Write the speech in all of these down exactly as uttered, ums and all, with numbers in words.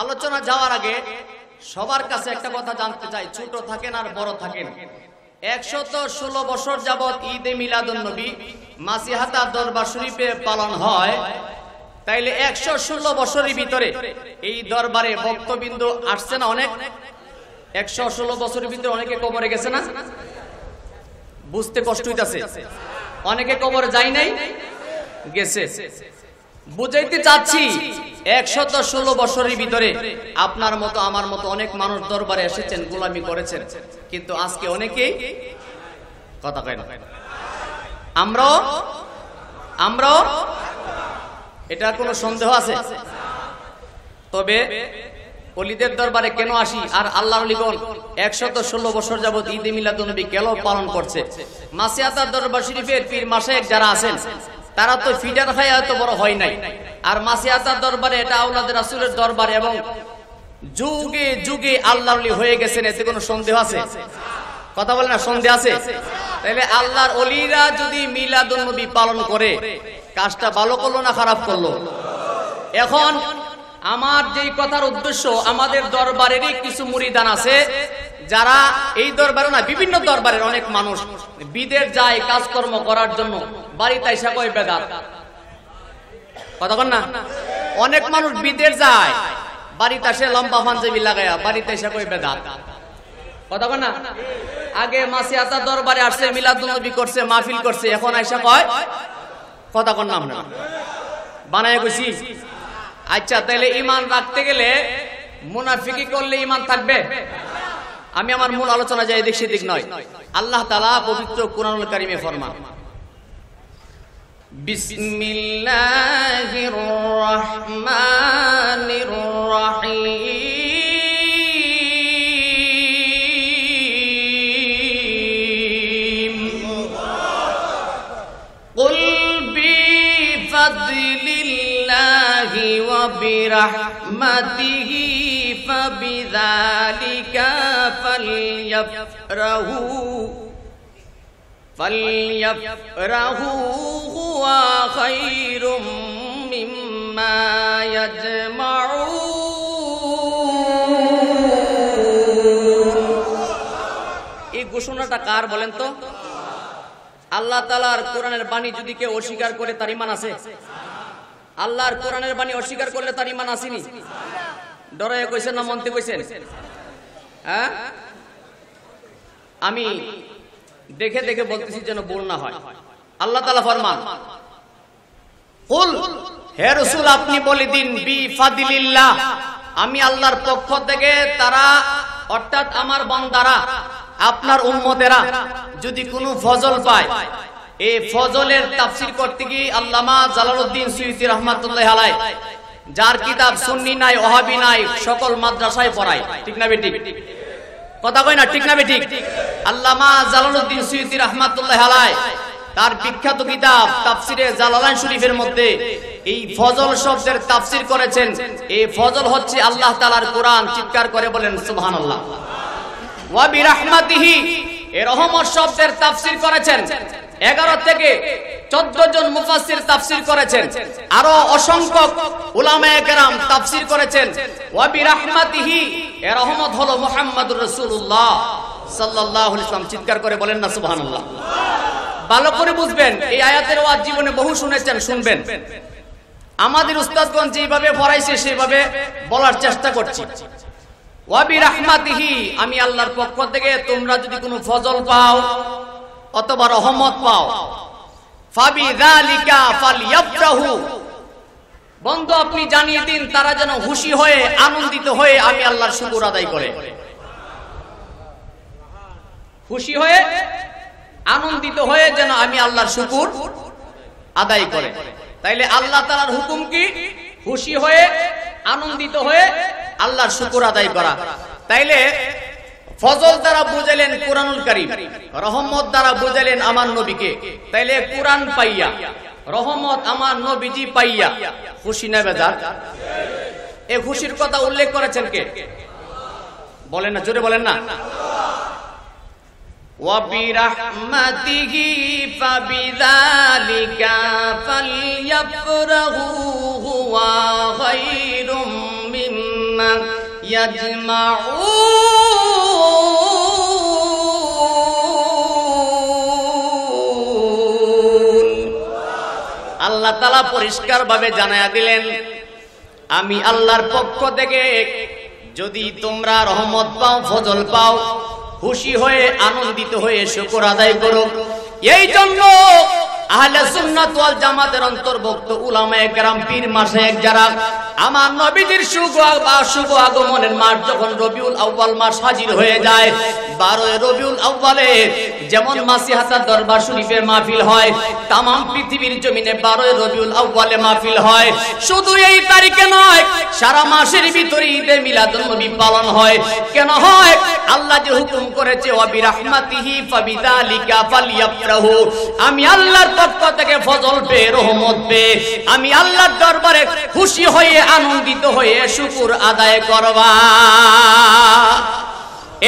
आलोचना जावार आगे सबार काछे एकटा कथा जानते चाई, छोटो थाकेन आर बड़ो थाकेन, एक शत ষোলো বছর যাবত ঈদ এ মিলাদুন নবী মাছিহাতা দরবার শরীফে পালন হয়। তাইলে এক শত ষোলো বছরের ভিতরে এই দরবারে ভক্তবৃন্দ আসছে না? অনেক এক শত ষোলো বছরের ভিতরে অনেকে কবরে গেছে না? বুঝতে কষ্ট হইতাছে, অনেকে কবরে যায় নাই, গেছে। বুঝাইতে চাচ্ছি এক শত ষোলো বছরের ভিতরে আপনার মতো আমার মতো অনেক মানুষ দরবারে এসেছেন, গোলামি করেছেন, কিন্তু আজকে অনেকেই কথা কয় না। আমরা আমরা এটা কোনো সন্দেহ আছে? তবে ওলিদের দরবারে কেন আসি আর আল্লাহর ওলিগণ এক শত ষোলো বছর যাবত ঈদ মিলাদুন নবী কেন পালন করছে? মাছিহাতা দরবার শরীফের পীর মাশায়েখ যারা আছেন তারা তো ফিডার খায় এত বড় হয় নাই। আর মাছিহাতা দরবারে এটা আওলাদ রাসূলের দরবার এবং যুগে যুগে আল্লাহর ওলি হয়ে গেছেন, এতে কোনো সন্দেহ আছে? কথা বলে না, সন্দেহ আছে? তাহলে আল্লাহর ওলিরা যদি মিলাদুন নবী পালন করে কাজটা ভালো করলো না খারাপ করলো? এখন আমার যেই কথার উদ্দেশ্য, আমাদের দরবারেরই কিছু মুরিদান আছে যারা এই দরবারে না বিভিন্ন দরবারের অনেক মানুষ বিদেশ যায় কাজকর্ম করার জন্য, বাড়িতে এসে কয় বেদাত। কথা বল না, অনেক মানুষ বিদেশ যায় বাড়িতে এসে লম্বা পাঞ্জাবি লাগায়া বাড়িতে এসে কয় বেদাত। কথা বল না, আগে মাছিহাতা দরবারে আসছে মিলাদুন নবী করছে মাহফিল করছে, এখন এসে কয়। কথা বল না, আমরা বানায় কইছি। আচ্ছা, তাহলে ইমান রাখতে গেলে মুনাফিকি করলে ইমান থাকবে? আমি আমার মূল আলোচনা যাই দেখছি দিক নয়। আল্লাহ তাআলা পবিত্র কুরআনুল কারীমে ফরমান, বিসমিল্লাহির রাহমানির রাহিম, কুল বিফাদলিল্লাহি ওয়া বিরাহমাতিহি فَبِذَلِكَ فَلْيَفْرَحُوا فَلْيَفْرَحُوا هُوَ خَيْرٌ مِّمَّا يَجْمَعُونَ। এই ঘোষণাটা কার বলেন তো? আল্লাহ তাআলার কোরআনের বাণী যদি কেউ অস্বীকার করে তার ঈমান আছে? আল্লাহর কোরআনের বাণী অস্বীকার করলে তার ঈমান আসেনি? ডরায় কইছেন না মনতে কইছেন? হ্যাঁ, আমি দেখে দেখে বলতেছি যেন ভুল না হয়। আল্লাহ তাআলা ফরমান, কুল হে রাসূল আপনি বলে দিন, বিফাদিলিল্লাহ আমি আল্লাহর পক্ষ থেকে, তারা অর্থাৎ আমার বান্দারা আপনার উম্মতেরা যদি কোনো ফজল পায়, এই ফজলের তাফসীর করতে গিয়ে আল্লামা জালালউদ্দিন সুয়ুতী রাহমাতুল্লাহি আলাইহি, যার কিতাব সুন্নি নাই ওহাবি নাই সকল মাদ্রাসায় পড়ায়, ঠিক না বেঠিক? কথা কয় না, ঠিক না বেঠিক? আল্লামা জালালউদ্দিন সুয়ুতী রাহমাতুল্লাহি আলাইহি তার বিখ্যাত কিতাব তাফসিরে জালালাইন শরীফের মধ্যে এই ফজল শব্দের তাফসির করেছেন। এই ফজল হচ্ছে আল্লাহ তাআলার কোরআন। চিৎকার করে বলেন সুবহানাল্লাহ। ওয়া বিরাহমাতিহি এর রহমত শব্দের তাফসির করেছেন এগারো থেকে চোদ্দ জন মুফাসসির তাফসির করেছেন, আরো অসংখ্য উলামায়ে কেরাম তাফসির করেছেন। ওয়া বিরাহমাতিহি এর রহমত হলো মুহাম্মাদুর রাসূলুল্লাহ সাল্লাল্লাহু আলাইহি ওয়াসাল্লাম। চিৎকার করে বলেন না সুবহানাল্লাহ। ভালো করে বুঝবেন, এই আয়াতের ওয়াজ জীবনে বহু শুনেছেন, শুনবেন। আমাদের উস্তাদগণ যেভাবে পড়াইছে সেভাবে বলার চেষ্টা করছি। ওয়া বিরাহমাতিহি আমি আল্লাহর পক্ষ থেকে তোমরা যদি কোনো ফজল পাও অথবা রহমত পাও, ফাবিযালিকা ফালইয়াফরাহু বন্ধু আপনি জানিয়ে দিন তারা যেন খুশি হয়ে আনন্দিত হয়ে আমি আল্লাহর শুকর আদায় করে, খুশি হয়ে আনন্দিত হয়ে যেন আমি আল্লাহর শুকর আদায় করে। তাইলে আল্লাহ তাআলার হুকুম কি? খুশি হয়ে আনন্দিত হয়ে আল্লাহর শুকর আদায় করা। তাইলে ফজল দ্বারা বুঝালেন কুরআনুল কারীম, রহমত দ্বারা বুঝালেন আমার নবীকে। তাইলে কুরআন পাইয়া রহমত আমার নবীজি পাইয়া খুশি না বেজার? এই খুশির কথা উল্লেখ করেছেন কে? বলেন না, জোরে বলেন না। ওয়া বিরাহমাতিহি ফাবিযালিকা ফালইয়াফরাহু হুয়া খায়রুম মিম্মা আল্লাহ তাআলা পরিষ্কার ভাবে জানায়া দিলেন, আমি আল্লাহর পক্ষ থেকে যদি তোমরা রহমত পাও, ফজল পাও, খুশি হয়ে আনন্দিত হয়ে শুকর আদায় করো। এই জন্য আহলে সুন্নাত ওয়াল জামাতের অন্তর্ভুক্ত উলামায়ে কেরাম পীর মাশায়েখ যারা আমার নবীজির শুভ বা শুভ আগমনের মাস যখন রবিউল আউয়াল মাস হাজির হয়ে যায়, বারোই রবিউল আউয়ালে যেমন মাছিহাতা দরবার শরীফের মাহফিল হয়, तमाम পৃথিবীর জমিনে বারোই রবিউল আউয়ালে মাহফিল হয়। শুধু এই তারিখে নয়, সারা মাসের ভিতরে ঈদে মিলাদুন নবী পালন হয়। কেন হয়? আল্লাহ যে হুকুম করেছে ওয়াবিরাহমাতিহি ফাবিযালিকা ফালইয়াফরাহু, আমি আল্লাহর পক্ষ থেকে ফজল পেয়ে, রহমত পেয়ে আমি আল্লাহর দরবারে খুশি হয়ে আনন্দিত হয়ে শুকুর আদায় করবা।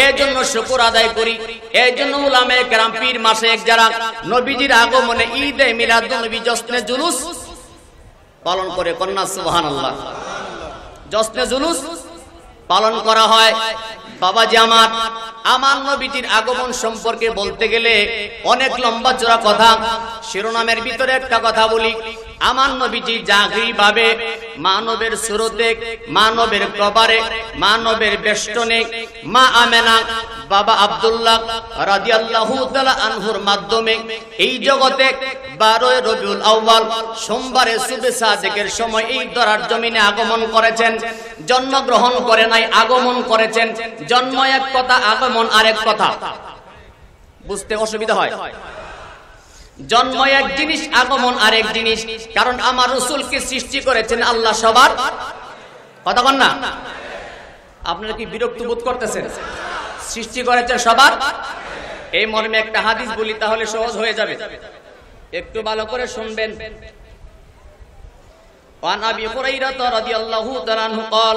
এজন্য শুকুর আদায় করি। এজন্য উলামায়ে কেরাম পীর মাশায়েখ যারা নবীজির আগমনে ঈদে মিলাদুন নবী জশ্নে জুলুস পালন করে, কন্যা সুবহানাল্লাহ। জশ্নে জুলুস পালন করা হয়। বাবা জি আমার, আমার নবীজির আগমন সম্পর্কে বলতে গেলে অনেক লম্বা চড়া কথা। শিরোনামের ভিতরে একটা কথা বলি, আমার নবীজি জাগরি ভাবে মানবের সুরতে, মানবের কবরে, মানবের বেষ্টনে মা আমেনা বাবা আব্দুল্লাহ রাদিয়াল্লাহু তাআলা আনহুর মাধ্যমে এই জগতে বারোই রবিউল আউয়াল সোমবারে সুবহে সাদেকের সময় এই ধরার জমিনে আগমন করেছেন। জন্ম গ্রহণ করে নাই, আগমন করেছেন। জন্ম এক কথা, আগমন আরেক কথা, বুঝতে অসুবিধা হয়। জন্ম এক জিনিস, আগমন আরেক জিনিস। কারণ আমার রাসূলকে সৃষ্টি করেছেন আল্লাহ সবার, কথা বল না। আপনারা কি বিরক্ত বোধ করতেছেন? সৃষ্টি করেছেন সবার, এই মর্মে একটা হাদিস বলি, তাহলে সহজ হয়ে যাবে। একটু ভালো করে শুনবেন। عن أبي هريرة رضي الله تعالى عنه قال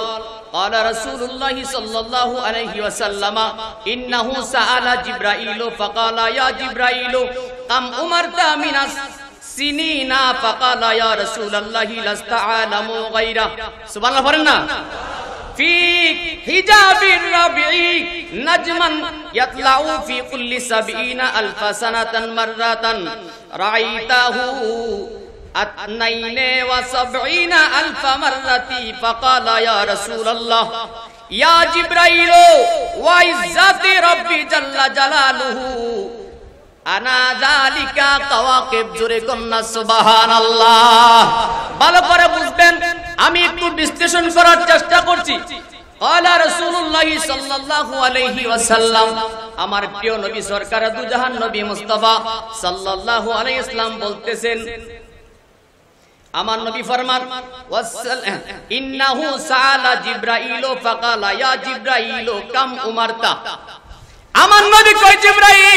قال رسول الله صلى الله عليه وسلم إنه سأل جبرائيل فقال يا جبرائيل كم عمرت من السنين فقال يا رسول الله لست أعلم غيره سبحان الله فرنا في حجاب الربيع نجما يطلع في كل سبعين ألف سنة مرة رأيته اثنين وسبعين ألف مرة فقال يا رسول الله يا جبرائيل وعزة ربي جل جلاله أنا ذلك كواكب جركن سبحان الله ভালো করে বুঝবেন, আমি একটু বিশ্লেষণ করার চেষ্টা করছি। قال رسول الله صلى الله عليه وسلم আমার প্রিয় নবী সরকার দু জাহান নবী মুস্তাফা সাল্লাল্লাহু আলাইহি ইসলাম বলতেছেন, আমার নবী ফরমান ইন্নাহু সাআলা জিবরাইল ফাকালা ইয়া জিবরাইল কাম উমারতা, আমার নবী কয় জিবরাইল,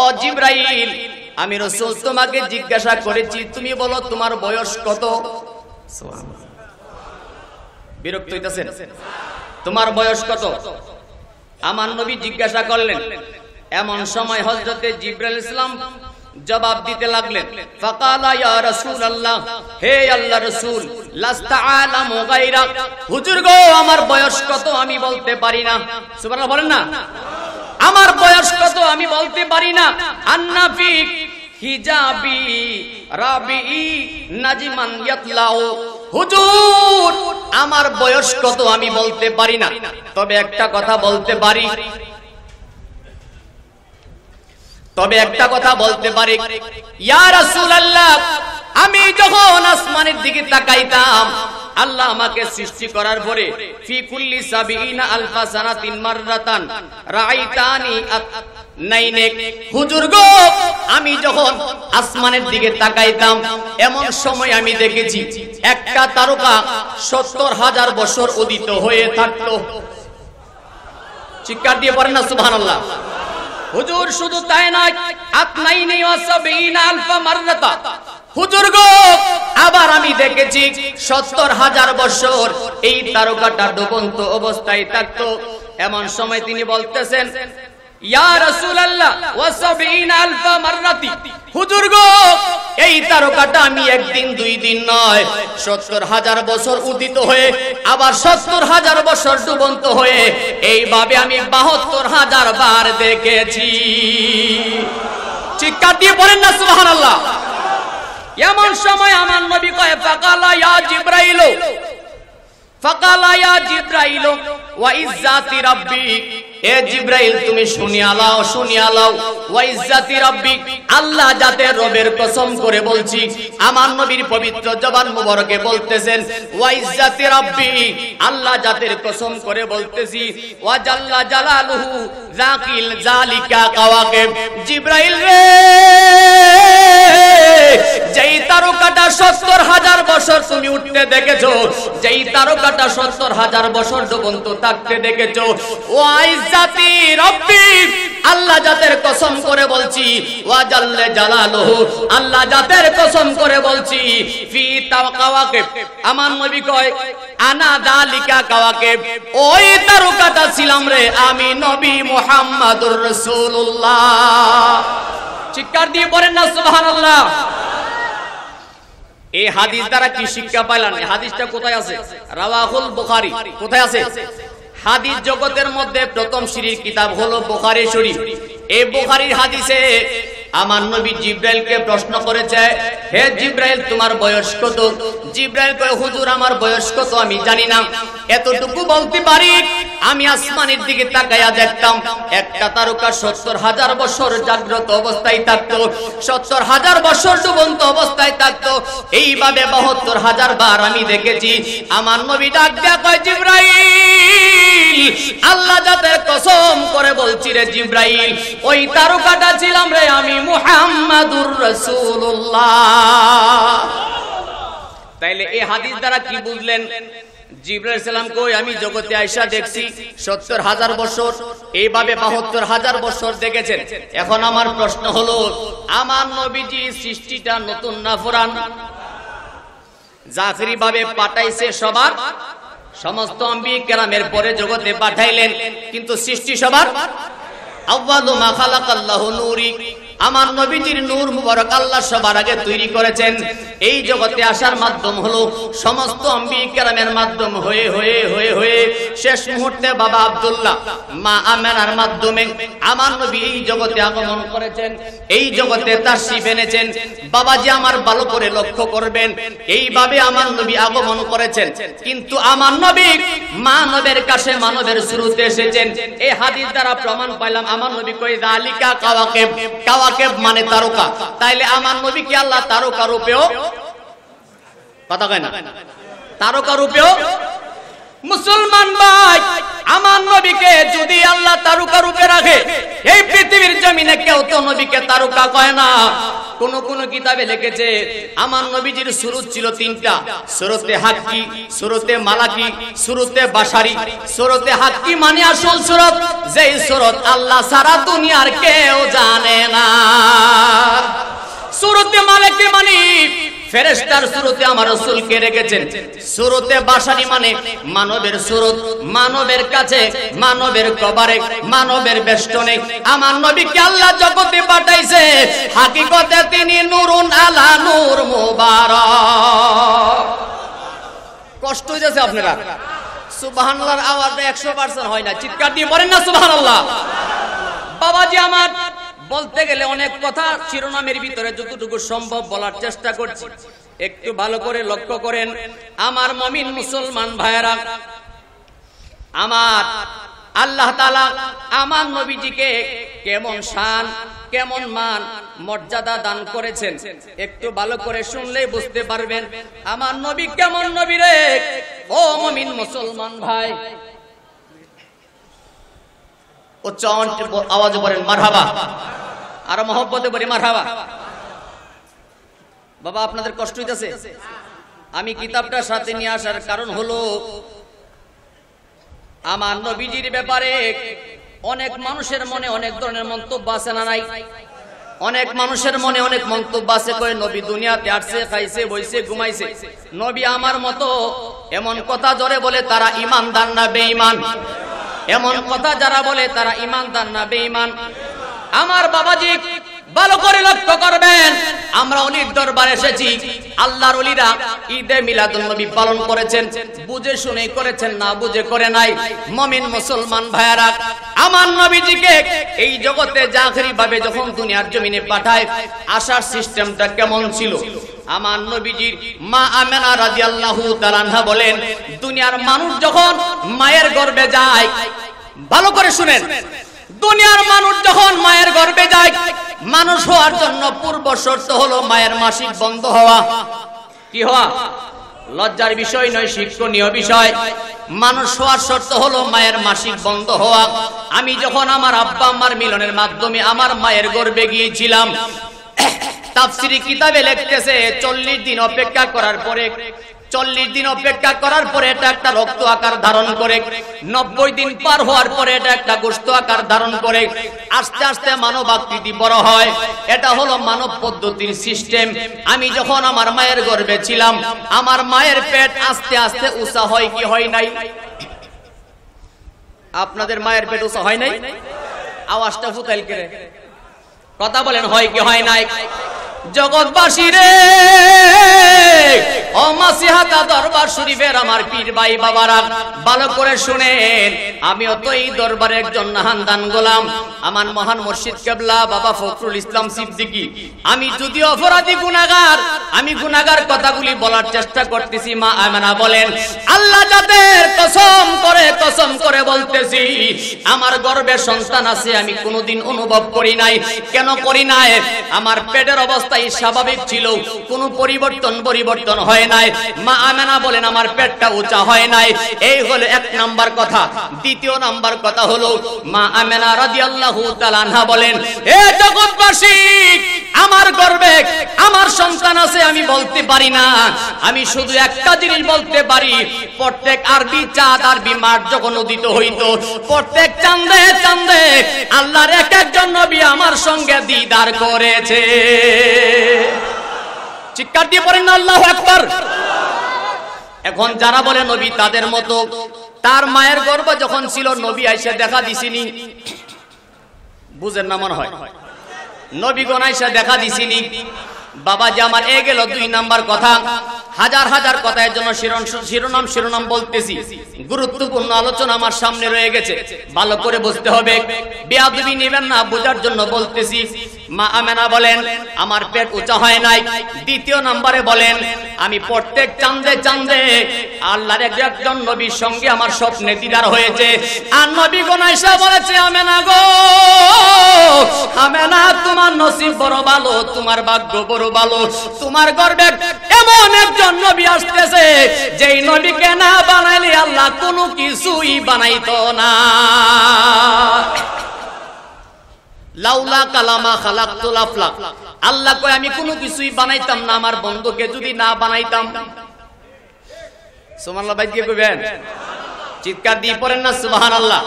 ও জিবরাইল আমি রাসূল তোমাকে জিজ্ঞাসা করেছি, তুমি বলো তোমার বয়স কত। সুবহানাল্লাহ, বিরক্ত হইতাছেন? তোমার বয়স কত আমার নবী জিজ্ঞাসা করলেন। এমন সময় হযরতে জিবরাইল ইসলাম জবাব দিতে লাগলেন, ফাকালা ইয়া রাসূলুল্লাহ, হে আল্লাহর রাসূল, লাস্তা আলামু গায়রা, হুজুর গো আমার বয়স কত আমি বলতে পারি না। সুবহানাল্লাহ বলেন না, আমার বয়স কত আমি বলতে পারি না। আন্নাফিক হিজাবি রাবি নাজিমান ইয়াতলাউ, হুজুর আমার বয়স কত আমি বলতে পারি না, তবে একটা কথা বলতে পারি তবে একটা কথা বলতে পারি ইয়া রাসূলুল্লাহ, আমি যখন আসমানের দিকে তাকাইতাম, আল্লাহ আমাকে সৃষ্টি করার পরে ফি কুল্লি সাবিনা আলফা সানাতিন মাররাতান রাআইতানি নাইনে, হুজুর গো আমি যখন আসমানের দিকে তাকাইতাম, এমন সময় আমি দেখেছি একটা তারকা সত্তর হাজার বছর উদিত হয়ে থাকতো। চিৎকার দিয়ে বলেন না সুবহানাল্লাহ। হুজুর শুধু তাই নয়, আতনাইনি ওয়া সাবিনা আলফা মাররাতা, হুজুর গো আবার আমি দেখেছি সত্তর হাজার বছর এই তারকাটা ডুবন্ত অবস্থায় থাকতো। এমন সময় তিনি বলতেছেন, या रसूल अल्लाह व सबईन अल्फ मररती हुजूर गो এই তারকাটা আমি একদিন দুই দিন নয় সত্তর হাজার বছর উদিত হয়ে আবার সত্তর হাজার বছর ডুবন্ত হয়ে এই ভাবে আমি বাহাত্তর হাজার বার দেখেছি। চিৎকার দিয়ে বলেন না সুবহানাল্লাহ। এমন সময় আমার নবী কয় ফাকালা ইয়া জিবরাইল ফাকালা ইয়া জিবরাইল ওয়া ইজ্জাতি রাব্বি এ জিবরাইল তুমি শুনিয়া লাও শুনিয়া লাও ওয়া ইজ্জাতি রাব্বি আল্লাহ যাতে রবের কসম করে বলছি আমার নবীর পবিত্র জবান মুবারকে বলতেছেন ওয়া ইজ্জাতি রাব্বি আল্লাহ যাতে কসম করে বলতেছি ওয়া জাল্লা জালালুহু যাকিল জালিকা কাওয়াকিব জিবরাইল রে যেই তারকাটা সত্তর হাজার বছর তুমি উঠতে দেখেছো যেই তারকাটা সত্তর হাজার বছর ডুবন্ত থাকতে দেখেছো ওয়া ইজ্জাতি রাব্বি আল্লাহ জাতের কসম করে বলছি ওয়া জাল্লা জালালুহু আল্লাহ জাতের কসম করে বলছি ফি তাওকাওয়াকিব আমার নবী কয় আনা দালিকা কাওয়াকিব ওই তারকাটা ছিলাম রে আমি নবী মুহাম্মাদুর রাসূলুল্লাহ। চিৎকার দিয়ে বলেন না সুবহানাল্লাহ। এই হাদিস দ্বারা কি শিক্ষা পাইলাম? এই হাদিসটা কোথায় আছে? রাওয়াহুল বুখারী। কোথায় আছে? হাদিস জগতের মধ্যে প্রথম শ্রেণীর কিতাব হলো বুখারী শরীফ। এই বুখারীর হাদিসে আমার নবী জিবরাইলকে প্রশ্ন করেছে হে জিবরাইল তোমার বয়স কত? জিবরাইল কয় হুজুর আমার বয়স কত আমি জানি না, এতটুকু বলতে পারি আমি আসমানের দিকে তাকায়া দেখতাম একটা তারকা সত্তর হাজার বছর জাগ্রত অবস্থায় থাকতো সত্তর হাজার বছর ডুবন্ত অবস্থায় থাকতো এইভাবে বাহাত্তর হাজার বার আমি দেখেছি। আমার নবী ডাক দেয়া কয় জিবরাইল আল্লাহ জাতের কসম করে বলছি রে জিবরাইল ওই তারকাটা ছিলাম রে আমি মুহাম্মাদুর রাসূলুল্লাহ। তাইলে এই হাদিস দ্বারা কি বুঝলেন? জিবরাইল সালাম কই আমি জগতে আয়েশা দেখছি সত্তর হাজার বছর, এইভাবে বাহাত্তর হাজার বছর দেখেছেন। এখন আমার প্রশ্ন হলো আমার নবীজি সৃষ্টিটা নতুন না পুরান? জাফরি ভাবে পাঠাইছে সবার, সমস্ত আম্বিয়া কেরামের পরে জগতে পাঠাইলেন, কিন্তু সৃষ্টি সবার। আউয়ালু মা খালাকাল্লাহু নূরি আমার নবীজির নূর মুবারক আল্লাহ সবার আগে তৈরি করেছেন। এই জগতে আসার মাধ্যম হলো সমস্ত আম্বিয়া কেরামের মাধ্যম হয়ে হয়ে হয়ে হয়ে শেষ মুহূর্তে বাবা আব্দুল্লাহ মা আমেনার মাধ্যমে আমার নবী এই জগতে আগমন করেছেন, এই জগতে তাশরিফ এনেছেন। বাবাজি আমার ভালো করে লক্ষ্য করবেন এইভাবে আমার নবী আগমন করেছেন, কিন্তু আমার নবী মানবের কাছে মানবের শুরুতে এসেছেন। এই হাদিস দ্বারা প্রমাণ পাইলাম আমার নবী কই দালিকা কাওয়াকিব, কাওয়া মানে তারকা। তাইলে আমার নবী কি আল্লাহ তারকা রূপেও কথা কয় না? তারকা রূপেও মুসলমান ভাই আমার নবীকে যদি আল্লাহ তারকা রূপে রাখে এই পৃথিবীর জমিনে কেউ তো নবীকে তারকা কয় না। কোন কোন কিতাবে লিখেছে আমার নবীজির সুরত ছিল তিনটা, সুরতে হাক্কি, সুরতে মালাকি, সুরতে বাশারি। সুরতে হাক্কি মানে আসল সুরত, যেই সুরত আল্লাহ সারা দুনিয়ার কেউ জানে না। সুরতে মালাকি মানে ফেরেশতার সুরতে আমার রাসূলকে রেখেছেন। সুরতে বাশারি মানে মানবের সুরত, মানবের কাছে, মানবের কবরে, মানবের বেষ্টনে আমার নবীকে আল্লাহ জগতে পাঠাইছে। হাকিকতে তিনি নূরুন আলা নূর মুবারক। কষ্ট হইতেছে আপনারা? সুবহানাল্লাহর আওয়াজটা একশো পার্সেন্ট হয় না। চিৎকার দিয়ে বলেন না সুবহানাল্লাহ। বাবাজি আমার বলতে গেলে অনেক কথা, শিরোনামের ভিতরে যতটুকু সম্ভব বলার চেষ্টা করছি, একটু ভালো করে লক্ষ্য করেন আমার মুমিন মুসলমান ভাইরা। আমার আল্লাহ তাআলা আমার নবীজিকে কেমন শান, কেমন মান, মর্যাদা দান করেছেন একটু ভালো করে শুনলেই বুঝতে পারবেন আমার নবী কেমন নবী রে। ও মুমিন মুসলমান ভাই, উচ্চ আওয়াজে বলেন মারহাবা, আর মহব্বতে বলি মারহাবা। বাবা আপনাদের কষ্ট হইতেছে? আমি কিতাবটা সাথে নিয়ে আসার কারণ হলো আমার নবীজির ব্যাপারে অনেক মানুষের মনে অনেক ধরনের মন্তব্য আছে না নাই? অনেক মানুষের মনে অনেক মন্তব্য আছে, কয় নবী দুনিয়াতে আসছে, খাইছে, বইছে, ঘুমাইছে। নবী আমার মতো এমন কথা জোরে বলে তারা ইমানদার না বেঈমান? एमन कथा जारा बोले तारा ईमानदार ना बेईमान। आमार बाबाजी ভালো করে লক্ষ্য করবেন, আমরা অলির দরবারে এসেছি, আল্লাহর ওলিরা ঈদে মিলাদুন নবী পালন করেছেন, বুঝে শুনে করেছেন, না বুঝে করে নাই। মুমিন মুসলমান ভাইরা, আমার নবীজিকে এই জগতে জাখরি ভাবে যখন দুনিয়ার জমিনে পাঠায়, আসার সিস্টেমটা কেমন ছিল? আমার নবীজির মা আমেনা রাদিয়াল্লাহু তাআলা আনহা বলেন, দুনিয়ার মানুষ যখন মায়ের গর্ভে যায়, ভালো করে শুনেন, দুনিয়ার মানুষ যখন মায়ের গর্ভে যায়, মানুষ হওয়ার জন্য পূর্ব শর্ত হলো মায়ের মাসিক বন্ধ হওয়া। কি হওয়া? লজ্জার বিষয় নয়, শিক্ষণীয় বিষয়। মানুষ হওয়ার শর্ত হলো মায়ের মাসিক বন্ধ হওয়া। আমি যখন আমার আব্বা আমার মিলনের মাধ্যমে আমার মায়ের গর্ভে গিয়েছিলাম, তাফসিরি কিতাবে লিখতেছে চল্লিশ দিন অপেক্ষা করার পরে চল্লিশ দিন অপেক্ষা করার পরে এটা একটা রক্ত আকার ধারণ করে, নব্বই দিন পার হওয়ার পরে এটা একটা গোশত আকার ধারণ করে, আস্তে আস্তে মানব আকৃতি বড় হয়। এটা হলো মানব পদ্ধতির সিস্টেম। আমি যখন আমার মায়ের গর্ভে ছিলাম, আমার মায়ের পেট আস্তে আস্তে উঁচা হয় কি হয় নাই? আপনাদের মায়ের পেট উঁচা হয় নাই? আওয়াজটা ফুতাইল করে কথা বলেন, হয় কি হয় নাই? জগৎবাসী রে, ও মাছিহাতা দরবার শরীফের আমার পীর ভাই বাবারা, ভালো করে শুনেন, আমিও তো এই দরবারের একজন নাহান্দান গোলাম। আমার মহান মুর্শিদ কেবলা বাবা ফখরুল ইসলাম সিদ্দিকী। আমি যদিও অপরাধী গুনাহগার, আমি গুনাহগার কথাগুলি বলার চেষ্টা করতেছি। মা আমেনা বলেন, আল্লাহ যাদের কসম করে কসম করে বলতেছি, আমার গর্ভে সন্তান আছে আমি কোনোদিন অনুভব করি নাই। কেন করি নাই? আমার পেটের অবস্থা স্বাভাবিক ছিল, কোনো পরিবর্তন পরিবর্তন হয় নাই। মা আমেনা বলেন, আমার পেটটা উঁচা হয় নাই। এই হলো এক নাম্বার কথা। দ্বিতীয় নাম্বার কথা হলো, মা আমেনা রাদিয়াল্লাহু তাআলা আনহা বলেন, এ জগৎবাসী, আমার গর্ভে আমার সন্তান আছে আমি বলতে পারি না। আমি শুধু একটা জিনিস বলতে পারি, প্রত্যেক আরবি চাঁদ, আরবি মাঠ যখন উদিত হইত, প্রত্যেক চাঁদে চাঁদে আল্লাহর এক একজন নবী আমার সঙ্গে দিদার করেছে। চিৎকার দিয়ে বলেন না আল্লাহু আকবার। এখন যারা বলে নবী তাদের মতো, তার মায়ের গর্ভ যখন ছিল নবী আইসা দেখা দিছিনি, বুঝেন না মনে হয়, নবীগণ আইসা দেখা দিছিনি। বাবা যে আমার এ গেল দুই নাম্বার কথা। হাজার হাজার কথার জন্য শিরোনাম শিরোনাম বলতেছি, গুরুত্বপূর্ণ আলোচনা আমার সামনে রয়ে গেছে, ভালো করে বুঝতে হবে, বেয়াদবি নেবেন না, বোঝার জন্য বলতেছি। মা আমেনা বলেন, আমার পেট উঁচা হয় নাই। দ্বিতীয় নম্বরে বলেন, আমি প্রত্যেক চাঁদে চাঁদে আল্লাহর একজন নবীর সঙ্গে আমার স্বপ্নে দিদার হয়েছে। আর নবী গনাইশা বলেছে, আমেনা গো, আমেনা তোমার নসিব বড় ভালো, তোমার ভাগ্য বড় ভালো, তোমার গর্বে এমন একজন নবী আসতেছে যেই নবীকে না বানাইলে আল্লাহ কোনো কিছুই বানাইতো না। লাউলা কালামা খালাকতুল আফলাক, আল্লাহ কয় আমি কোনো কিছুই বানাইতাম না আমার বন্ধুকে যদি না বানাইতাম। সুবহানাল্লাহ, ভাই দিয়ে কইবেন, চিৎকার দিয়ে পড়েন না সুবহানাল্লাহ।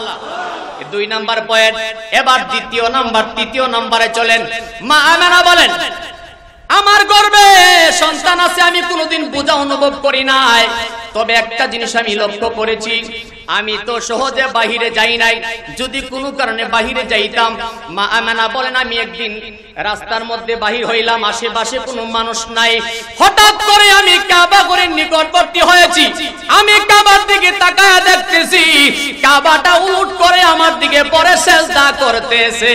দুই নাম্বার পয়েন্ট। এবার দ্বিতীয় নাম্বার, তৃতীয় নাম্বারে চলেন। মা আমেনা বলেন, আমার গর্ভে সন্তান আছে আমি কোনোদিন বোঝা অনুভব করি নাই, তবে একটা জিনিস আমি লক্ষ্য করেছি, আমি তো সহজে বাহিরে যাই নাই, যদি কোনো কারণে বাহিরে যাইতাম, মা আমেনা বলেন আমি একদিন রাস্তার মধ্যে বাহির হইলাম, আশেপাশে কোনো মানুষ নাই, হঠাৎ করে আমি কাবা ঘরের নিকটবর্তী হয়েছি, আমি কাবার দিকে তাকায়া দেখতেছি কাবাটা উলট করে আমার দিকে পড়ে সেজদা করতেছে।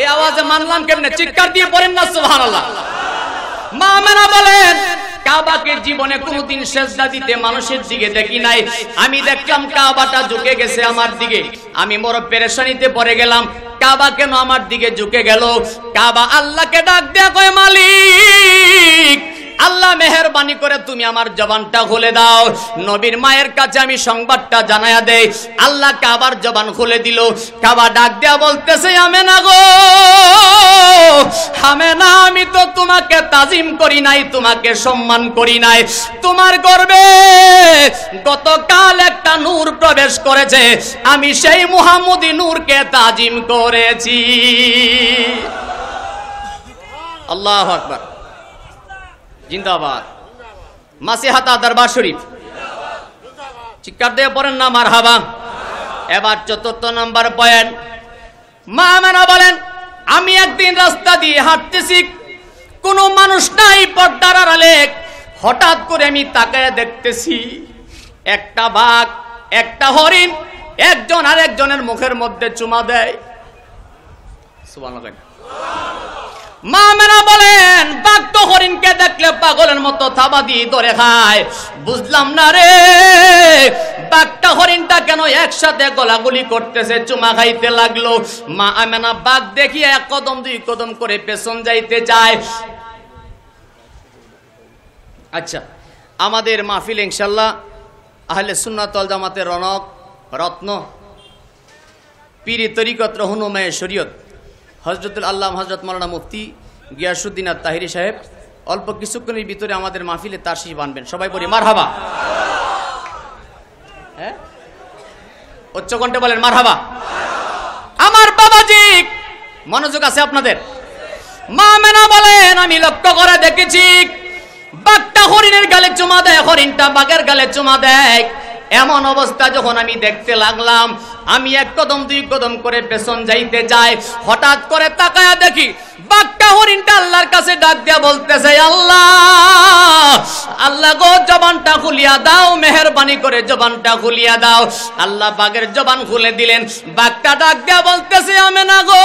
এই আওয়াজে মানলাম কেমনে? চিৎকার দিয়ে পড়েন না সুবহানাল্লাহ। মা আমেনা বলেন, কাবাকে জীবনে কোনদিন সেজদা দিতে মানুষের দিকে দেখি নাই, আমি দেখলাম কাবাটা ঝুঁকে গেছে আমার দিকে। আমি বড় পেরেশানিতে পড়ে গেলাম, কাবা কেন আমার দিকে ঝুঁকে গেল? কাবা আল্লাহকে ডাক দেয়া কয়, মালিক আল্লাহ মেহেরবানি করে তুমি আমার জবানটা খুলে দাও। নবীর মায়ের কাছে আমি সংবাদটা জানায়া দেই, আল্লাহ কাবার জবান খুলে দিল। কাবা ডাক দেয়া বলতেছে, আমেনা গো, আমেনা আমি তো তোমাকে তাজিম করি নাই, তোমাকে সম্মান করি নাই, তোমার গর্বে গতকাল একটা নূর প্রবেশ করেছে, আমি সেই মুহাম্মদী নূরকে তাজিম করেছি। আল্লাহু আকবার, জিন্দাবাদ, মাছিহাতা দরবার শরীফ। চিৎকার দিয়ে পড়েন না মারহাবা। এবার চতুর্থ নাম্বার বয়ান, মা আমেনা বলেন আমি একদিন রাস্তা দিয়ে হাঁটতেছি, কোনো মানুষ নাই পর্দার আড়ালে, হঠাৎ করে আমি তাকায় দেখতেছি একটা বাঘ একটা হরিণ একজন আর একজনের মুখের মধ্যে চুমা দেয়। মা আমেনা বলেন বাঘ তো হরিণকে দেখলে পাগলের মতো থাবা দিয়ে ধরে খায়, বুঝলাম না রে বাঘটা হরিণটা কেন একসাথে গলাগুলি করতেছে, চুমা খাইতে লাগলো। মা আমেনা বাঘ দেখিয়ে এক কদম দুই কদম করে পেছন যাইতে চায়। আচ্ছা, আমাদের মাহফিল ইনশাল্লাহ আহলে সুন্নাত ওয়াল জামাতের রনক রত্ন পীরি তরিকত রহনুমায়ে শরীয়ত হজরতুল আল্লামা হজরত মৌলানা মুফতি গিয়াসউদ্দিন আত-তাহিরি সাহেব অল্প কিছুক্ষণের ভিতরে আমাদের মাহফিলে তারশিশ বানবেন। সবাই বলি মারহাবা। হ্যাঁ, উচ্চ কণ্ঠে বলেন মারহাবা। আমার বাবাজি, মনোযোগ আছে আপনাদের? মা মেনা বলেন আমি লক্ষ্য করে দেখেছি বাঘটা হরিণের গালে চুমা দেয়, হরিণটা বাঘের গালে চুমা দেয়। এমন অবস্থা যখন আমি দেখতে লাগলাম, আমি এক কদম দুই কদম করে পেছন যাইতে যাই, হঠাৎ করে তাকায়া দেখি বাঘটা হরিণটা আল্লাহর কাছে ডাক দিয়া বলতেছে, আল্লাহ আল্লাহ গো জবানটা খুলিয়া দাও, মেহেরবানি করে জবানটা খুলিয়া দাও। আল্লাহ বাঘের জবান খুলে দিলেন, বাঘটা ডাক দিয়া বলতেছে আমেনা গো।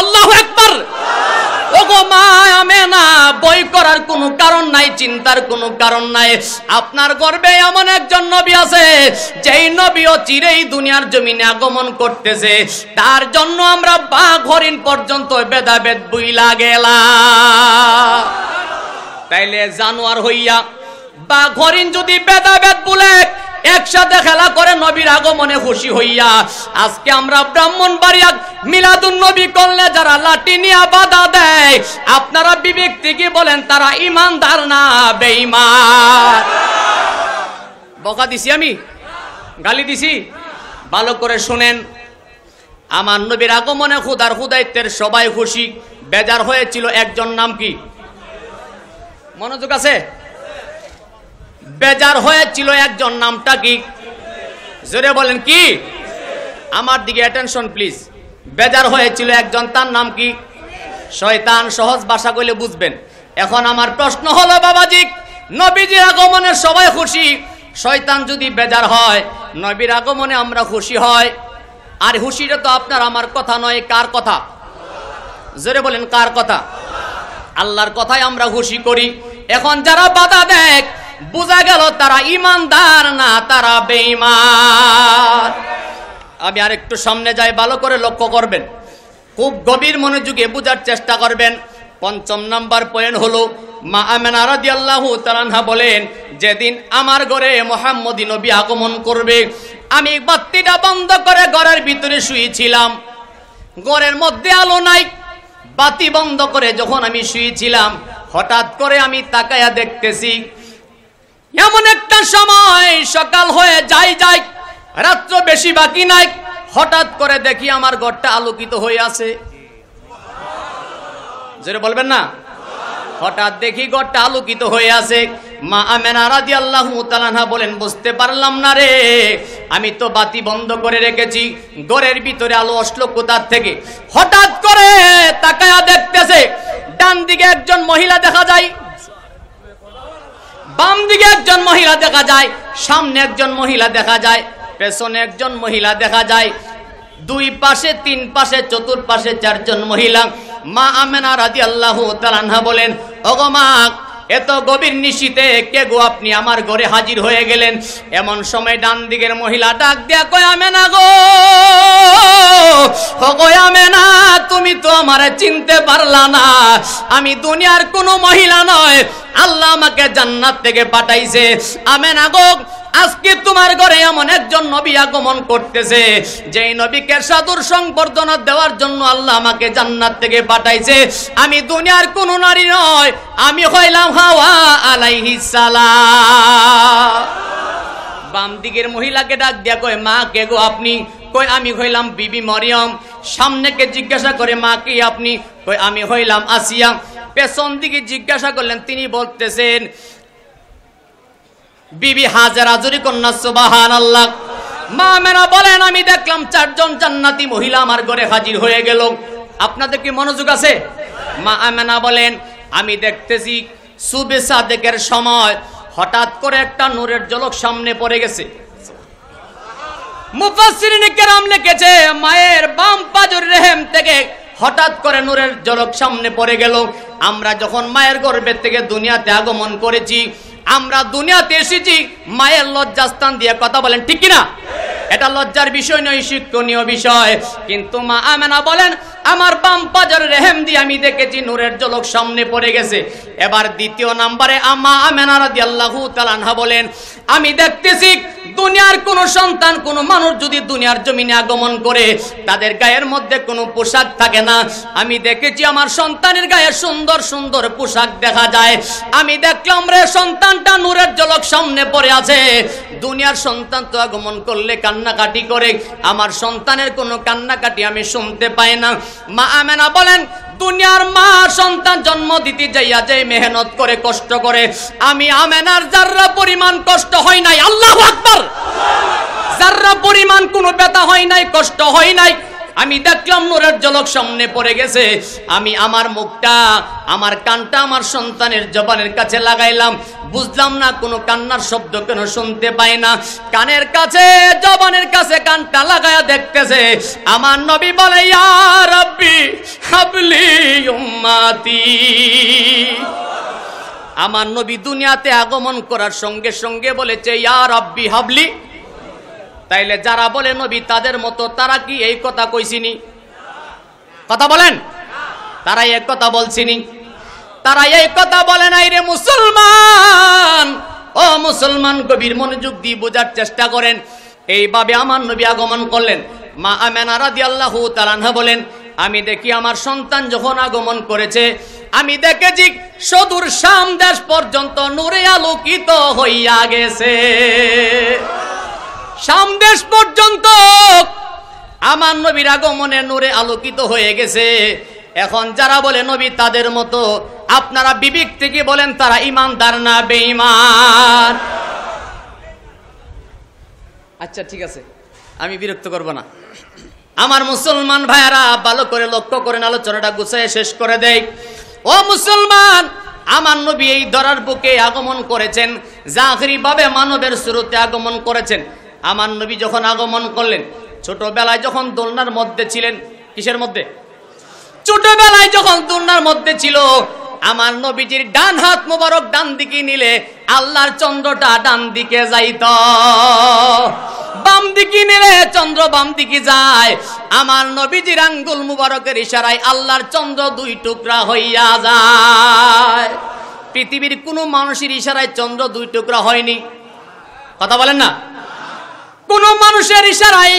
আল্লাহু আকবার। ওগো মা আমেনা, বই করার কোনো কারণ নাই, চিন্তার কোনো কারণ নাই। আপনার গর্ভে এমন একজন নবী আছে যেই নবী চিরেই দুনিয়ার জমিনে আগমন করতেছে, তার জন্য আমরা বাঘ হরিণ পর্যন্ত ভেদাভেদ বুইলা গেলাম। তাইলে জানোয়ার হইয়া বাঘ হরিণ যদি ভেদাভেদ বুলে একসাথে খেলা করে নবীর আগমনে খুশি হইয়া, আজকে আমরা ব্রাহ্মণবাড়িয়া মিলাদুন নবী করলে যারা লাঠি নিয়ে বাধা দেয়, আপনারা বিবেক থেকে বলেন তারা ইমানদার না বেঈমান? বকা দিছি আমি, গালি দিছি? ভালো করে শুনেন, আমার নবীর আগমনে খুদার খুদাইতের সবাই খুশি, বেজার হয়েছিল একজন, নাম কি? মনোযোগ আছে? বেজার হয়েছিল একজন, নামটা কি? জোরে বলেন কি? আমার দিকে অ্যাটেনশন প্লিজ। বেজার হয়েছিল একজন, তার নাম কি? শয়তান। সহজ ভাষা কইলে বুঝবেন। এখন আমার প্রশ্ন হলো বাবাজি, নবীজির আগমনে সবাই খুশি, শয়তান যদি বেজার হয়, নবীর আগমনে আমরা খুশি হয়। আর খুশিটা তো আপনার আমার কথা নয়, কার কথা? জোরে বলেন কার কথা? আল্লাহর কথাই আমরা খুশি করি। এখন যারা বাধা দেয়, বুঝা গেল তারা ইমানদার না, তারা বেঈমান। আমি আর একটু সামনে যাই, ভালো করে লক্ষ্য করবেন, খুব গভীর মনোযোগে বোঝার চেষ্টা করবেন। পঞ্চম নাম্বার পয়েন্ট হলো, মা আমেনা রাদিয়াল্লাহু তাআলা আনহা বলেন যেদিন আমার ঘরে মুহাম্মদী নবী আগমন করবে, আমি বাতিটা বন্ধ করে ঘরের ভিতরে শুয়েছিলাম, ঘরের মধ্যে আলো নাই, বাতি বন্ধ করে যখন আমি শুয়েছিলাম, হঠাৎ করে আমি তাকায়া দেখতেছি এমন একটা সময় সকাল হয়ে যাই যাই, রাত্র বেশি বাকি নাই, হঠাৎ করে দেখি আমার ঘরটা আলোকিত হয়ে আছে। জোরে বলবেন না? হঠাৎ দেখি ঘরটা আলোকিত হয়ে আছে। মা আমেনা রাদিয়াল্লাহু তাআলা আনহা বলেন বুঝতে পারলাম না রে, আমি তো বাতি বন্ধ করে রেখেছি, ঘরের ভিতরে আলো আসলো কোথার থেকে। হঠাৎ করে তাকায়া দেখতেছে ডান দিকে একজন মহিলা দেখা যায়, বাম দিকে একজন মহিলা দেখা যায়, সামনে একজন মহিলা দেখা যায়, পেছনে একজন মহিলা দেখা যায়, দুই পাশে তিন পাশে চতুর্পাশে চারজন মহিলা। মা আমেনা রাদিয়াল্লাহু তাআলা আনহা বলেন ওগো মা, এত গভীর নিশিতে কে গো আপনি আমার ঘরে হাজির হয়ে গেলেন? এমন সময় ডান দিকের মহিলা ডাক দিয়া কয় আমেনা গো, ওগো আমেনা, তুমি তো আমারে চিনতে পারলা না, আমি দুনিয়ার কোনো মহিলা নয়, আল্লাহ আমাকে জান্নাত থেকে পাঠাইছে। আমেনা গো, আজকে তোমার ঘরে এমন একজন নবী আগমন করতেছে যেই নবীকে সাদর সংবর্ধনা দেওয়ার জন্য আল্লাহ আমাকে জান্নাত থেকে পাঠাইছে, আমি দুনিয়ার কোনো নারী নয়, আমি হইলাম হাওয়া আলাইহিস সালাম। বাম দিকের মহিলাকে ডাক দিয়া কয় মা কে গো আপনি? কই আমি হইলাম বিবি মরিয়ম। সামনেকে জিজ্ঞাসা করে মা কে আপনি? কই আমি হইলাম আসিয়া। পেছন দিকে জিজ্ঞাসা করলেন, তিনি বলতেছেন बीबी हाजेरा जुरी कन्या सुबहानाल्लाह मा मेरा बोले ना मैं देखलाम चार जन जन्नती महिला आमार घरे हाजिर होये गेलो आपनादेर की मनोयोग आछे मा आमेना बोलेन आमी देखतेछि सुबह सादेकेर समय हठात् करे एकटा नूरेर झलक सामने पड़े गेछे मुफास्सिरिन किराम लिखेछे मायेर बाम पाजुर रेहेम थेके हठात् करे नूरेर झलक सामने पड़े गेलो आमरा जखन मायेर गर्भे थेके दुनियाते आगमन करेछि आमरा दुनियाते एसेछि मायेर लज्जास्थान दिये कथा बोलेन ठीक किना এটা লজ্জার বিষয় নয় শিক্ষণীয় বিষয় কিন্তু মা আমেনা বলেন আমার বাম পাজর রহম দি আমি দেখেছি নূরের ঝলক সামনে পড়ে গেছে এবার দ্বিতীয় নম্বরে আম্মা আমেনা রাদিয়াল্লাহু তাআলা আনহা বলেন আমি দেখতেছি দুনিয়ার কোন সন্তান কোন মানুষ যদি দুনিয়ার জমিনে আগমন করে তাদের গায়ের মধ্যে কোনো পোশাক থাকে না আমি দেখেছি আমার সন্তানের গায়ে সুন্দর সুন্দর পোশাক দেখা যায় আমি দেখলাম রে সন্তানটা নূরের ঝলক সামনে পড়ে আছে দুনিয়ার সন্তান তো আগমন করলে কান্না কাটি করে আমার সন্তানের কোনো কান্না কাটি আমি শুনতে পাই না মা আমেনা বলেন দুনিয়ার মা সন্তান জন্ম দিতে যাইয়া যায় মেহনত করে কষ্ট করে আমি আমেনার যারা পরিমাণ কষ্ট হয় নাই আল্লাহু আকবার আল্লাহ যারা পরিমাণ কোনো ব্যথা হয় নাই কষ্ট হয় নাই আমি দেখলাম নূরের ঝলক সামনে পড়ে গেছে আমি আমার মুখটা আমার কানটা আমার সন্তানের জবানের কাছে লাগাইলাম বুঝলাম না কোনো কান্নার শব্দ কেন শুনতে পাই না কানের কাছে জবানের কাছে কানটা লাগায়া দেখতেছে আমার নবী বলে ইয়া রাব্বি হাবলি উম্মতি আমার নবী দুনিয়াতে আগমন করার সঙ্গে সঙ্গে বলেছে ইয়া রাব্বি হাবলি তাইলে যারা বলে নবী তাদের মতো তারা কি এই কথা কইছিনি কথা বলেন তারা এই কথা বলছিনি তারা এই কথা বলে নাই রে মুসলমান ও মুসলমান গভীর মনোযোগ দিয়ে বোঝার চেষ্টা করেন এইভাবে আমার নবী আগমন করলেন মা আমেনা রাদিয়াল্লাহু তাআলা আনহা বলেন আমি দেখি আমার সন্তান যখন আগমন করেছে আমি দেখেছি সুদূর শাম দেশ পর্যন্ত নূরে আলোকিত হইয়া গেছে সামদেশ পর্যন্ত আমার নবীর আগমনে নূরে আলোকিত হয়ে গেছে এখন যারা বলে নবী তাদের মতো আপনারা বিবেক থেকে বলেন তারা ঈমানদার না বেঈমান আচ্ছা ঠিক আছে আমি বিরক্ত করব না আমার মুসলমান ভাইরা ভালো করে লক্ষ্য করেন আলোচনাটা গুছিয়ে শেষ করে দেই ও মুসলমান আমার নবী এই ধরার বুকে আগমন করেছেন জাহিরি ভাবে মানবের স্রোতে আগমন করেছেন আমার নবী যখন আগমন করলেন ছোটবেলায় যখন দোলনার মধ্যে ছিলেন কিসের মধ্যে ছোটবেলায় যখন দোলনার মধ্যে ছিল আমার নবীজির ডান হাত মোবারক ডান দিকে নিলে আল্লাহর চন্দ্রটা ডান দিকে যাইত বাম দিকে নিলে চন্দ্র বাম দিকে যায় আমার নবীজির আঙ্গুল মোবারকের ইশারায় আল্লাহর চন্দ্র দুই টুকরা হইয়া যায় পৃথিবীর কোনো মানুষের ইশারায় চন্দ্র দুই টুকরা হয়নি কথা বলেন না কোনো মানুষের ইশারায়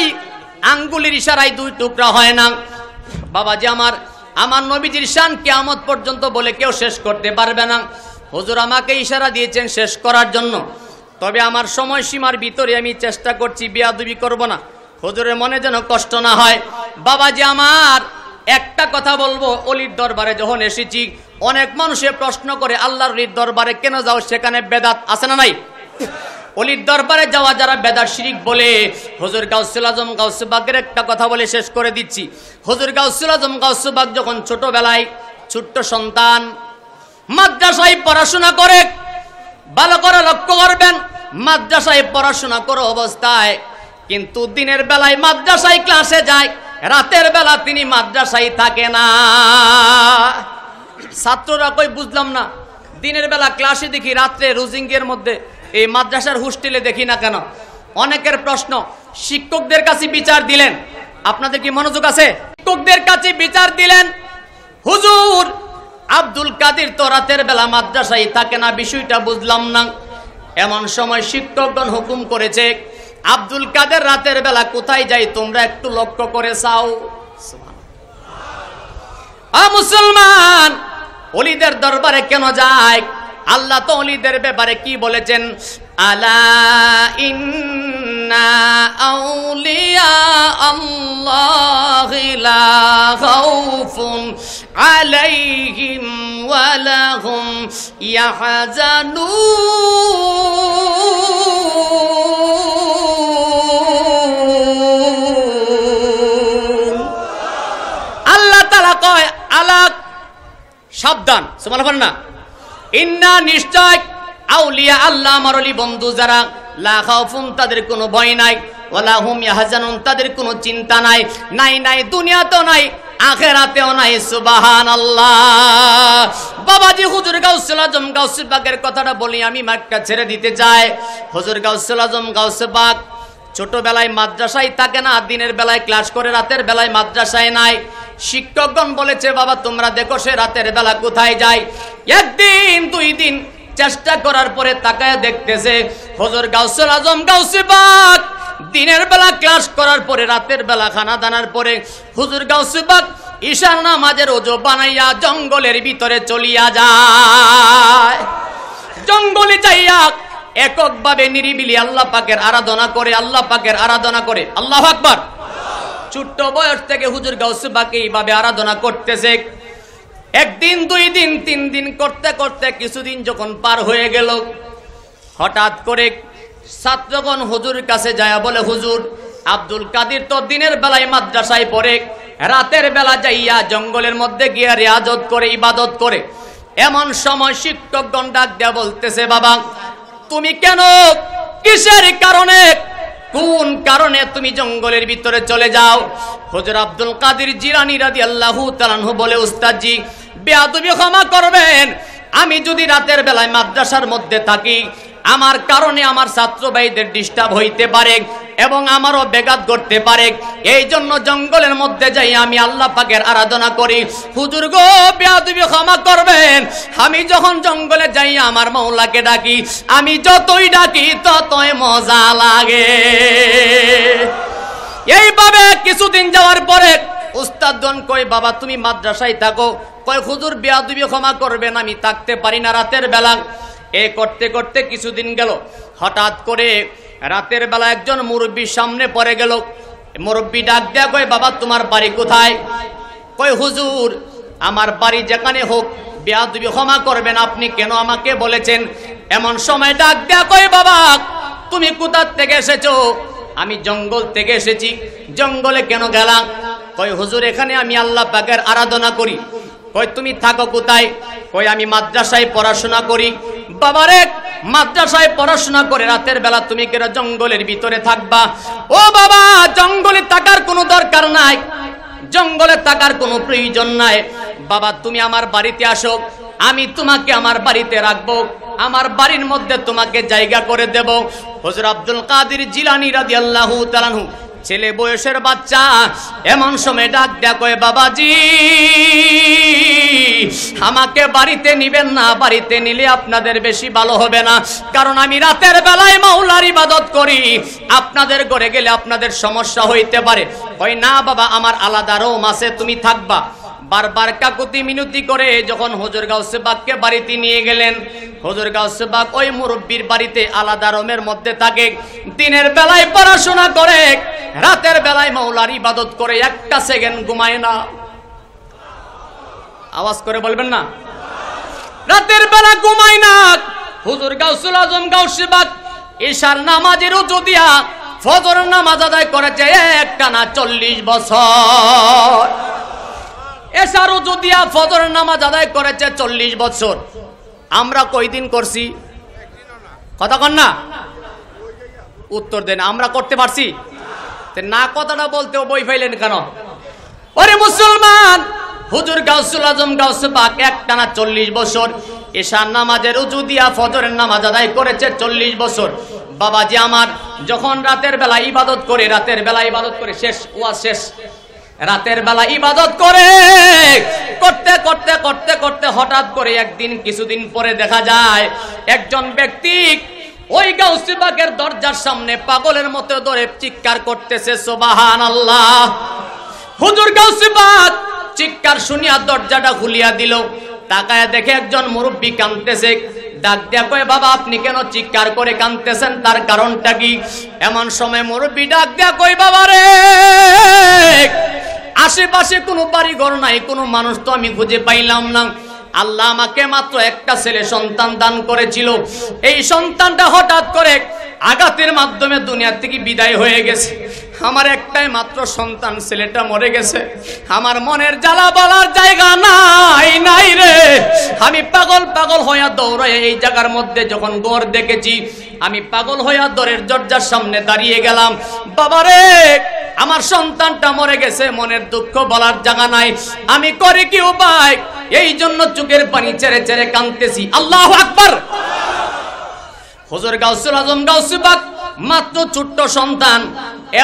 আঙ্গুলের ইশারায় দুই টুকরা হয় না বাবাজি আমার আমার নবীজির শান কিয়ামত পর্যন্ত বলে কেউ শেষ করতে পারবে না হুজুর আমাকে ইশারা দিয়েছেন শেষ করার জন্য তবে আমার সময়সীমার ভিতরে আমি চেষ্টা করছি বেয়াদবি করব না হুজুরের মনে যেন কষ্ট না হয় বাবাজি আমার একটা কথা বলবো অলির দরবারে যখন এসেছি অনেক মানুষে প্রশ্ন করে আল্লাহর অলির দরবারে কেন যাও সেখানে বেদাত আছে না নাই অলির দরবারে যাওয়া যারা বেদাত শিরিক বলে হুজুর গাউসুল আজম গাউসুল বাগের একটা কথা বলে শেষ করে দিচ্ছি হুজুর গাউসুল আজম গাউসুল বাগ যখন ছোটবেলায় ছোট্ট সন্তান মাদ্রাসায় পড়াশোনা করে ভালো করে লক্ষ্য করবেন মাদ্রাসায় পড়াশোনা করা অবস্থায় কিন্তু দিনের বেলায় মাদ্রাসায় ক্লাসে যায় রাতের বেলা তিনি মাদ্রাসায় থাকে না ছাত্ররা কই বুঝলাম না দিনের বেলা ক্লাসে দেখি রাতে রোজিংয়ের মধ্যে এই মাদ্রাসার হোস্টেলে দেখি না কেন অনেকের প্রশ্ন শিক্ষকদের কাছে বিচার দিলেন আপনাদের কি মনোযোগ আছে শিক্ষকদের কাছে বিচার দিলেন হুজুর আব্দুল কাদের তো রাতের বেলা মাদ্রাসায় থাকে না বিষয়টা বুঝলাম না এমন সময় শিক্ষকগণ হুকুম করেছে আব্দুল কাদের রাতের বেলা কোথায় যায় তোমরা একটু লক্ষ্য করে চাও সুবহানাল্লাহ আ মুসলমান ওলিদের দরবারে কেন যায় আল্লাহ তো ওলিদের ব্যাপারে কি বলেছেন আলা ইন্না আউলিয়া আল্লাহি লা খাউফুন আলাইহিম ওয়া লাহুম ইয়াহজানুন। আল্লাহ তাআলা কয় আলাক সাবধান, সুবহানাল্লাহ পড়েন না, ইন্না নিশ্চয় আউলিয়া আল্লাহ আমার ওলি বন্ধু যারা লা খাউফুন তাদের কোনো ভয় নাই, ওয়ালা হুম ইয়াহজানুন তাদের কোনো চিন্তা নাই, নাই নাই দুনিয়াতেও নাই আখিরাতেও নাই। সুবহানাল্লাহ। বাবাজি হুজুর গাউসুল আজম গাউসুল বাগের কথাটা বলি, আমি মক্কা ছেড়ে দিতে যাই। হুজুর গাউসুল আজম গাউসুল বাগ ছোটবেলায় মাদ্রাসায় থাকে না, দিনের বেলায় ক্লাস করে রাতের বেলায় মাদ্রাসায় নাই। শিক্ষকগণ বলেছে বাবা তোমরা দেখো সে রাতের বেলা কোথায় যায়। একদিন দুই দিন চেষ্টা করার পরে তাকায় দেখতেছে হুজুর গাউসুল আজম গাউসে পাক দিনের বেলা ক্লাস করার পরে রাতের বেলা খানা দানার পরে হুজুর গাউসে পাক ঈশার নামাজের ওযু বানাইয়া জঙ্গলের ভিতরে চলিয়া যায়। জঙ্গলে যাইয়া এককভাবে নিরিবিলি আল্লাহ পাকের আরাধনা করে, আল্লাহ পাকের আরাধনা করে। আল্লাহু আকবার। ছোট্ট বয়স থেকে হুজুর গাউসে পাক এইভাবে আরাধনা করতেছে। একদিন দুই দিন তিন দিন করতে করতে কিছুদিন যখন পার হয়ে গেল, হঠাৎ করে ছাত্রগণ হুজুর কাছে যায় বলে হুজুর আব্দুল কাদির তো দিনের বেলায় মাদ্রাসায় পড়ে, রাতের বেলা যাইয়া জঙ্গলের মধ্যে গিয়া রিয়াজত করে ইবাদত করে। এমন সময় শিক্ষকগণ ডাক দেয়া বলতেছে বাবা তুমি কেন, কিসের কারণে, কোন কারণে তুমি জঙ্গলের ভিতরে চলে যাও? হুজুর আব্দুল কাদির জিলানী রাদিয়াল্লাহু তাআলা আনহু বলে উস্তাদজি বেয়াদবি ক্ষমা করবেন, আমি যদি রাতের বেলায় মাদ্রাসার মধ্যে থাকি আমার কারণে আমার ছাত্র ভাইদের ডিস্টার্ব হইতে পারে এবং আমারও ব্যাঘাত করতে পারে, এই জন্য জঙ্গলের মধ্যে যাই আমি আল্লাহ পাকের আরাধনা করি। হুজুর গো বেয়াদবি ক্ষমা করবেন, আমি যখন জঙ্গলে যাই আমার মওলাকে ডাকি, আমি যতই ডাকি ততই মজা লাগে। এইভাবে কিছুদিন যাওয়ার পরে উস্তাদগণ কই বাবা তুমি মাদ্রাসায় থাকো, কয় হুজুর বেয়াদবি ক্ষমা করবেন আমি থাকতে পারি না রাতের বেলা। এ করতে করতে কিছুদিন গেল, হঠাৎ করে রাতের বেলা একজন মুরব্বীর সামনে পড়ে গেল। মুরব্বী ডাক দেয়া কয় বাবা তোমার বাড়ি কোথায়? কয় হুজুর আমার বাড়ি যেখানে হোক বেয়াদবি ক্ষমা করবেন, আপনি কেন আমাকে বলেছেন? এমন সময় ডাক দেয়া কয় বাবা তুমি কোথা থেকে এসেছো? আমি জঙ্গল থেকে এসেছি। জঙ্গলে কেন গেলাম? কয় হুজুর এখানে আমি আল্লাহ পাকের আরাধনা করি। কয় তুমি থাকো কোথায়? কয় আমি মাদ্রাসায় পড়াশোনা করি। বাবারে মাদ্রাসায় পড়াশোনা করে রাতের বেলা তুমি কেন জঙ্গলের ভিতরে থাকবা? ও বাবা জঙ্গলে থাকার কোনো দরকার নাই, জঙ্গলে থাকার কোনো প্রয়োজন নাই। বাবা তুমি আমার বাড়িতে আসো, আমি তোমাকে আমার বাড়িতে রাখবো, আমার বাড়ির মধ্যে তোমাকে জায়গা করে দেব। হুজুর আব্দুল কাদির জিলানী রাদিয়াল্লাহু তাআলা আনহু ছেলে বয়সের বাচ্চা, এমন সময় ডাক দেয়া কয় বাবাজি আমাকে বাড়িতে নিবেন না, বাড়িতে নিলে আপনাদের বেশি ভালো হবে না, কারণ আমি রাতের বেলায় মাওলার ইবাদত করি, আপনাদের ঘরে গেলে আপনাদের সমস্যা হইতে পারে। কয় না বাবা আমার আলাদা রুম আছে, তুমি থাকবা। বারবার কাকুতি মিনতি করে যখন হুজুর গাউসে পাককে বাড়িতে নিয়ে গেলেন, হুজুর গাউসে পাক ওই মুরব্বীর বাড়িতে আলাদা রুমের মধ্যে থাকে, দিনের বেলায় পড়াশোনা করে, রাতের বেলায় মাওলার ইবাদত করে, একটা সেকেন্ড ঘুমায় না। আওয়াজ করে বলবেন না, রাতের বেলা ঘুমায় না। হুজুর গাউসুল আজম গাউসে পাক ঈশার নামাজের ওযু দিয়া ফজর নামাজ আদায় করেছে একটানা চল্লিশ বছর। এশারও যদি ফজর নামাজ আদায় করেছে চল্লিশ বছর, আমরা কয়দিন করছি? কথা কন না, উত্তর দেন আমরা করতে পারছি না। কথাটা বলতেও বই ফাইলেন কেন? ওরে মুসলমান, হুজুর গাউসুল আজম গাউসে পাক একটানা চল্লিশ বছর এশার নামাজের ওযু দিয়া ফজরের নামাজ আদায় করেছে চল্লিশ বছর। বাবাজি আমার যখন রাতের বেলা ইবাদত করে, রাতের বেলা ইবাদত করে শেষ ওয়া শেষ রাতের বেলা ইবাদত করে করতে করতে করতে করতে হঠাৎ করে একদিন কিছুদিন পরে দেখা যায় একজন ব্যক্তি ওই গাউসে পাকের দরজার সামনে পাগলের মতো ধরে চিৎকার করতেছে সুবহানাল্লাহ। হুজুর গাউসে পাক চিৎকার শুনিয়া দরজাটা খুলিয়া দিল, তাকায় দেখে একজন মুরব্বী কাঁদতেছে। ডাক দেয়া কয় বাবা আপনি কেন চিৎকার করে কাঁদতেছেন, তার কারণটা কি? এমন সময় মুরব্বী ডাক দেয়া কয় বাবা রে आशेपाशे कोनो बाड़ी घर नाई कोनो मानुष तो आमी खुंजे पाइलाम ना। আল্লাহ আমাকে মাত্র একটা ছেলে সন্তান দান করেছিল। এই সন্তানটা হঠাৎ করে আঘাতের মাধ্যমে দুনিয়া থেকে বিদায় হয়ে গেছে। আমার একটাই মাত্র সন্তান, ছেলেটা মরে গেছে। আমার মনের জ্বালা বলার জায়গা নাই নাই রে। আমি পাগল পাগল হইয়া দৌড়াই এই জায়গার মধ্যে যখন ঘর দেখেছি, আমি পাগল হইয়া দরের দরজার সামনে দাঁড়িয়ে গেলাম। বাবারে, আমার সন্তানটা মরে গেছে, মনের দুঃখ বলার জায়গা নাই। আমি করে কি উপায়? এই জন্য চোখের পানি ছেড়ে ছেড়ে কাঁদতেছি। আল্লাহু আকবার। হুজুর গাউসুল আজম গাউসুল পাক মাত্র ছোট্ট সন্তান,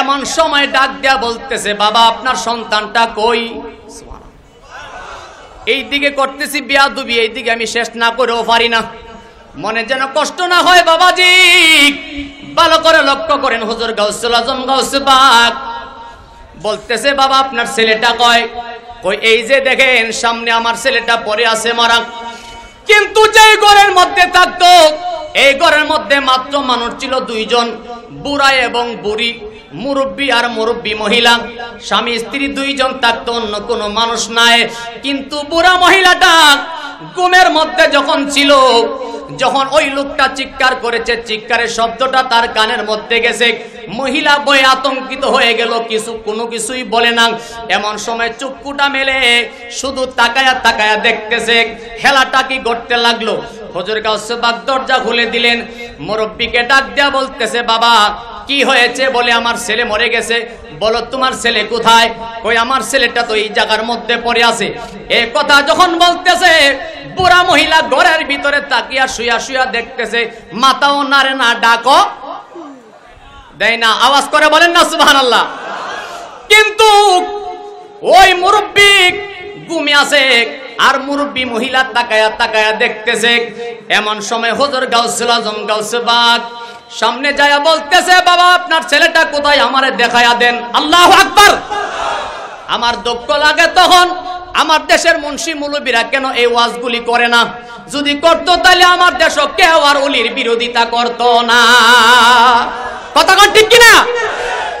এমন সময় ডাক দেয়া বলতেছে, বাবা আপনার সন্তানটা কই? এই দিকে করতেছি বেয়াদবি, এই দিকে আমি শেষ না করেও পারি না, মনে যেন কষ্ট না হয়। বাবাজি ভালো করে লক্ষ্য করেন, হুজুর গাউসুল আজম গাউসুল পাক বলতেছে, বাবা আপনার ছেলেটা কয়? কই এই যে দেখেন সামনে আমার ছেলেটা পড়ে আছে মারা। কিন্তু যেই ঘরের মধ্যে থাকতো, এই ঘরের মধ্যে মাত্র মানুষ ছিল দুইজন, বুড়া এবং বুড়ি, মুরব্বী আর মুরব্বী মহিলা, স্বামী স্ত্রী দুইজন থাকতো, অন্য কোনো মানুষ নাই। কিন্তু বুড়া মহিলাটা ঘুমের মধ্যে যখন ছিল, যখন ওই লোকটা চিৎকার করেছে, চিৎকারের শব্দটা তার কানের মধ্যে গেছে। মহিলা বয়ে আতঙ্কিত হয়ে গেল, কিছু কোনো কিছুই বলে না। এমন সময় চুপকুটা মেলে শুধু তাকায়া তাকায়া দেখতেছে, খেলাটা কি ঘটতে লাগলো। হুজুর গাউসুল পাক দরজা খুলে দিলেন, মুরব্বীকে ডাক দেয়া বলতেছে, বাবা কি হয়েছে? বলে আমার ছেলে মরে গেছে। বলো তোমার ছেলে কোথায়? কই আমার ছেলেটা তো এই জায়গার মধ্যে পড়ে আছে। এই কথা যখন বলতেছে, বুড়া মহিলা ঘরের ভিতরে তাকিয়া শুয়া শুয়া দেখতেছে, মাথাও নাড়ে না, ডাকো দেয় না। আওয়াজ করে বলেন না সুবহানাল্লাহ। কিন্তু ওই মুরব্বী ঘুমে আছে, আর মুরব্বী মহিলা তাকায়া তাকায়া দেখতেছে। এমন সময় হুজুর গাউসুল আজম গাউসুল পাক সামনে যায়া বলতেছে, বাবা আপনার ছেলেটা কোথায়? আমারে দেখায়া দেন। আল্লাহু আকবার। আমার দুঃখ লাগে তখন, আমার দেশের মুন্সি মুলবীরা কেন এই ওয়াজগুলি করে না? যদি করতো তাহলে আমার দেশ কেউ আর ওলির বিরোধিতা করত না। কথা কন ঠিক কিনা?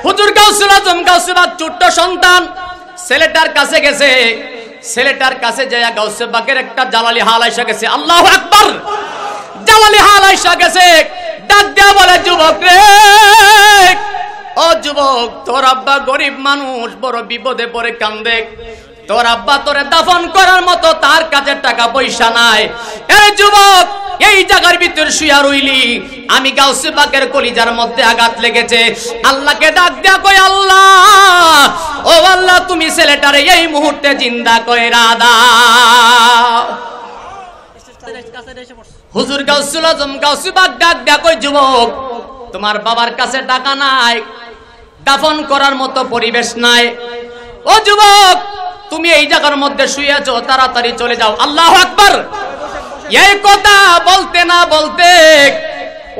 হুজুর গাউসুল আজম গাউসুল পাক ছোট্ট সন্তান ছেলেটার কাছে গেছে, ছেলেটার কাছে যায়া গাউসুল পাকের একটা জালালি হাল আইসা গেছে। আল্লাহু আকবার। জালালি হাল আইসা গেছে, ডাক দেয়া বলে, যুবক রে, ও যুবক, তোর আব্বা গরিব মানুষ, বড় বিপদে পড়ে কান্দে। তোর আব্বা তোরে দাফন করার মতো তার কাছে টাকা পয়সা নাই। এ যুবক, এই জায়গার ভিতরে শুয়া রইলি, আমি গাউসুল পাকের কলিজার মধ্যে আঘাত লেগেছে। আল্লাহকে ডাক দেয়া কই, আল্লাহ, ও আল্লাহ, তুমি ছেলেটারে এই মুহূর্তে জিন্দা কইরা দাও। হুজুর গাউসুল আজম গাউসুল পাক ডাক দেয়া কই, যুবক, তোমার বাবার কাছে টাকা নাই, দাফন করার মতো পরিবেশ নাই। ও যুবক, তুমি এই জায়গার মধ্যে শুয়ে আছো, তাড়াতাড়ি চলে যাও। আল্লাহু আকবার। এই কথা বলতে না বলতে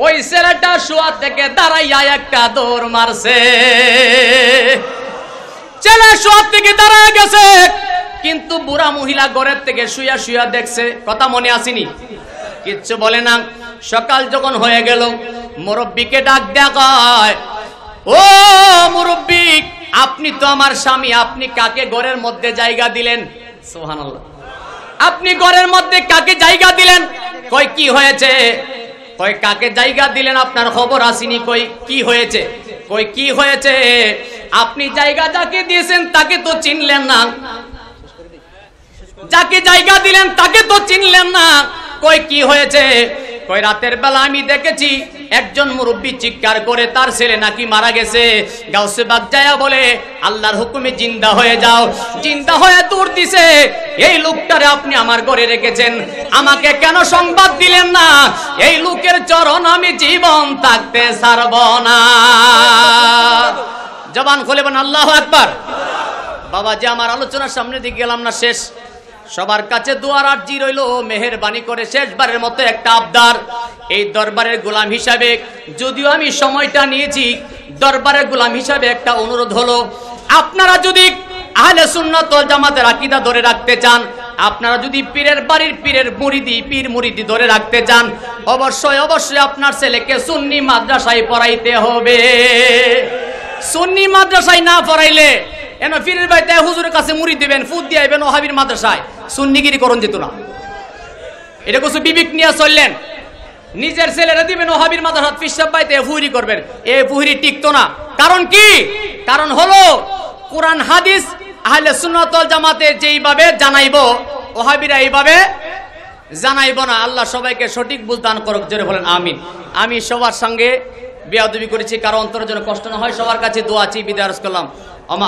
ওই ছেলেটা শুয়া থেকে দাঁড়াইয়া একটা দৌড় মারছে। ছেলে শুয়া থেকে দাঁড়ায় গেছে, কিন্তু বুড়া মহিলা ঘরের থেকে শুয়া শুয়া দেখছে। কথা মনে আসেনি? কিচ্ছু বলে না। সকাল যখন হয়ে গেল, মুরব্বীকে ডাক দেয়া কয়, ও মুরব্বী, আপনি তো আমার স্বামী, আপনি কাকে ঘরের মধ্যে জায়গা দিলেন? সুবহানাল্লাহ। আপনি ঘরের মধ্যে কাকে জায়গা দিলেন? কই কি হয়েছে? কই কাকে জায়গা দিলেন আপনার খবর আসেনি। কই কি হয়েছে? কই কি হয়েছে? আপনি জায়গা যাকে দিয়েছেন তাকে তো চিনলেন না, যাকে জায়গা দিলেন তাকে তো চিনলেন না। কই কি হয়েছে? কই রাতের বেলা আমি দেখেছি একজন মুরব্বী চিৎকার করে, তার ছেলে নাকি মারা গেছে। গাউসে বাগ যায়া বলে, আল্লাহর হুকুমে জিন্দা হয়ে যাও। জিন্দা হয়ে দৌড় দিছে। এই লোকটারে আপনি আমার ঘরে রেখেছেন, আমাকে কেন সংবাদ দিলেন না? এই লোকের চরণ আমি জীবন থাকতে ছাড়ব না। জবান খুলে বলেন আল্লাহু আকবার। বাবা যে আমার আলোচনার সামনে দিকে গেলাম না, শেষ। সবার কাছে দুয়ার আরজি রইল, মেহেরবানি করে শেষবারের মতো একটা আবদার। এই দরবারের গোলাম হিসাবে, যদিও আমি সময়টা নিয়েছি, দরবারের গোলাম হিসাবে একটা অনুরোধ হলো, আপনারা যদি আহলে সুন্নাত ওয়াল জামাতের আকীদা ধরে রাখতে চান, আপনারা যদি পীরের বাড়ির পীরের মুরিদি পীর মুরিদি ধরে রাখতে চান, অবশ্যই অবশ্যই আপনার ছেলেকে সুন্নি মাদ্রাসায় পড়াইতে হবে। সুন্নি মাদ্রাসায় না পড়াইলে एना फिर बाईते हुजूर का से मुरी देवेन फूद दिया इबन ओहाबीर मादरसाय सुन्नीगिरी करों जितना इधर कुछ बीबिक निया सोल्लेन निजर से लड़ती इबन ओहाबीर मादरसात फिशब बाईते फूरी कर बेर ये फूरी टिक तो ना कारण की कारण होलो कुरान हादिस आहले सुन्नत वाल जमाते जेई बाबे जानाइबो ओहाबीरा ए बाबे जानाइबो ना अल्लाह सबाइके सठिक बुझ दान करुक जोरे बोलेन आमीन आमी सबार संगे बेयादबी करेछि कारो अंतर जेन कष्ट ना हय सबार काछे दुआ चाই बिदाय अर्ज करलाम।